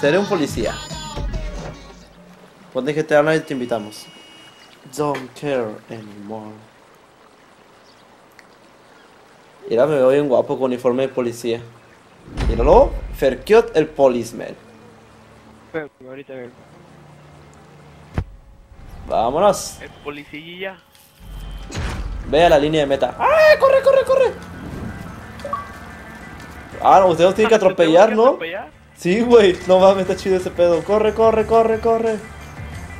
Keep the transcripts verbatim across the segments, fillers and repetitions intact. Seré un policía. Cuando dejes de hablar y te invitamos. Don't care anymore. Y ahora me veo bien guapo con uniforme de policía. Míralo, Ferkiot el policeman. Ahorita veo. Vámonos. El policía. Ve a la línea de meta. ¡Ah! ¡Corre, corre, corre! Ah, no, ustedes tienen que atropellar, ¿no? Atropellar? Sí, güey. No mames, está chido ese pedo. Corre, corre, corre, corre.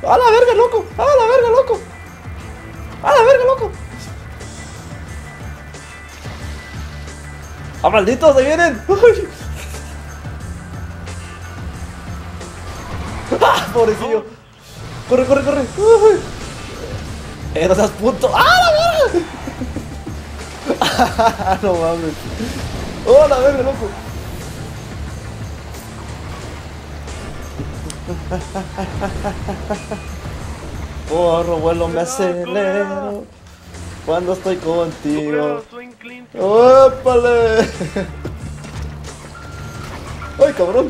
¡A la verga, loco! ¡A la verga, loco! ¡A la verga, loco! ¡Ah, malditos! ¡Se vienen! ¡Uy! ¡Ah, pobrecillo! ¡Corre, corre, corre! ¡Uy! ¡Eh, no seas puto! ¡Ah, la verga! ¡Ah, no mames! ¡Oh, la verga, loco! Corro, vuelo, me acelero cuando estoy contigo. ¡Ópale! ¡Ay, cabrón!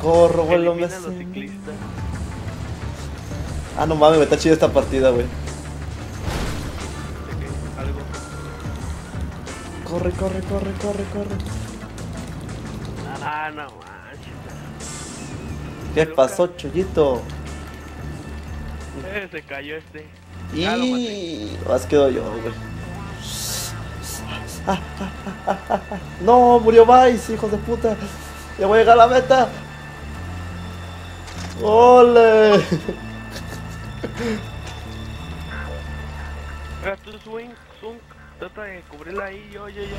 Corro, vuelo, me acelero. Ah, no mames, está chida esta partida, güey. Corre, corre, corre, corre, corre. Ah, no manches. ¿Qué pasó, Chuyito? Eh, se cayó este. Y más quedo yo, güey. Ah, ah, ah, ah, ah. No, murió Vice, hijos de puta. Ya voy a llegar a la meta. ¡Ole! Tú swing, swing, trata de cubrirla ahí, yo, yo, yo, yo.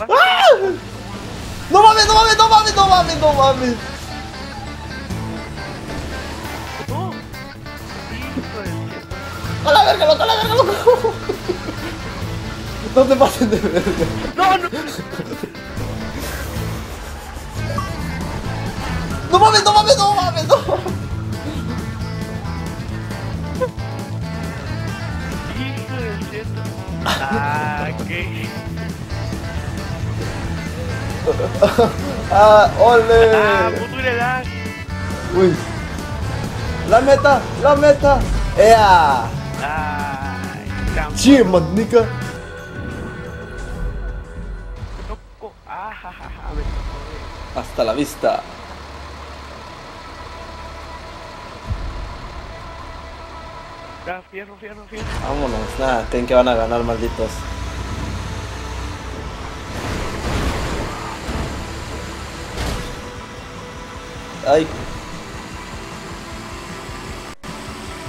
¡Ah! No mames, no mames, no mames, no mames, no mames. No. A la verga, loco, a la verga, loco. No te pasen de verga. No, no. No mames, no mames, no mames, no. Hijo del cielo. Ah, qué. ¡Ah, ole! ¡Ah, puturidad! ¡Uy! ¡La meta! ¡La meta! ¡Ea! ¡Ay! ¡Sí, manica! ¡Hasta la vista! ¡Ya, fierro, fierro, fierro! ¡Vámonos! Nada, creen que van a ganar, malditos. Ay,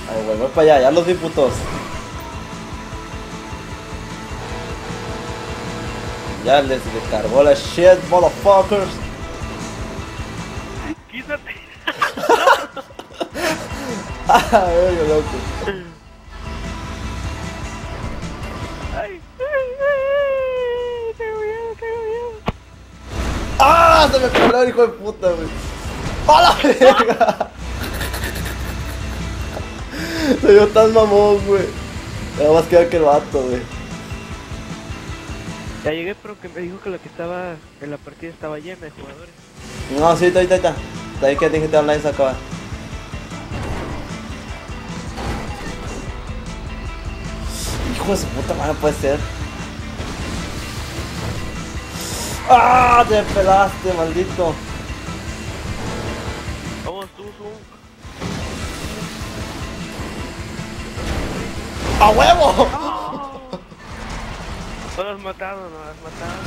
ay, güey, voy para allá, ya los vi, putos. Ya les descargó la shit, motherfuckers. Quítate. Ah, verga, loco. Ay, ay, ay, tengo miedo, tengo miedo. Ah, se me coló el hijo de puta, güey. ¡A la verga! Se dio tan mamón, güey. Nada más queda que el vato, güey. Ya llegué, pero que me dijo que la que estaba en la partida estaba llena de jugadores. No, sí, está, está, está. Está ahí que dije que online se acaba. Hijo de su puta madre, puede ser. ¡Ah! Te pelaste, maldito. ¡A huevo! ¡No! No lo has matado, no lo has matado.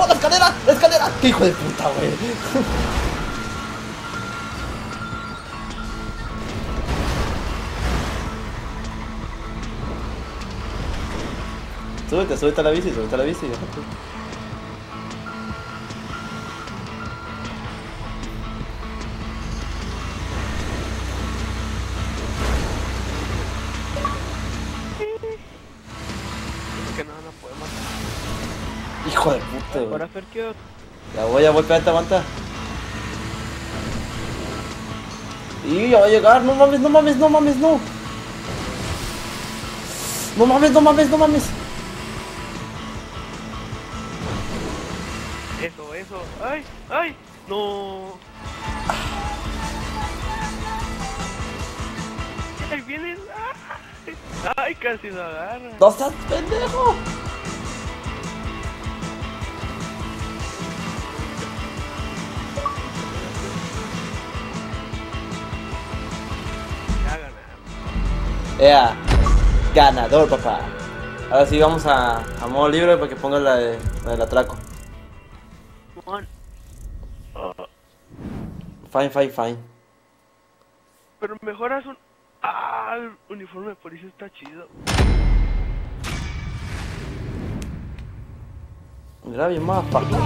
¡No! ¡La escalera! ¡La escalera! ¡Qué hijo de puta, güey! Súbete, súbete a la bici, súbete a la bici. Hijo de puta, güey. Ahora Ferkiot. Ya voy, ya voy, espérate, aguanta. Y ya va a llegar, no mames, no mames, no mames, no. No mames, no mames, no mames. Eso, eso. Ay, ay. No. Ahí vienen. Ay, casi no agarra. No estás pendejo. Yeah. Ganador, papá. Ahora sí vamos a, a modo libre para que ponga la, de, la del atraco. Fine, fine, fine. Pero mejoras un... Ah, el uniforme de policía está chido. Mira bien más, papá.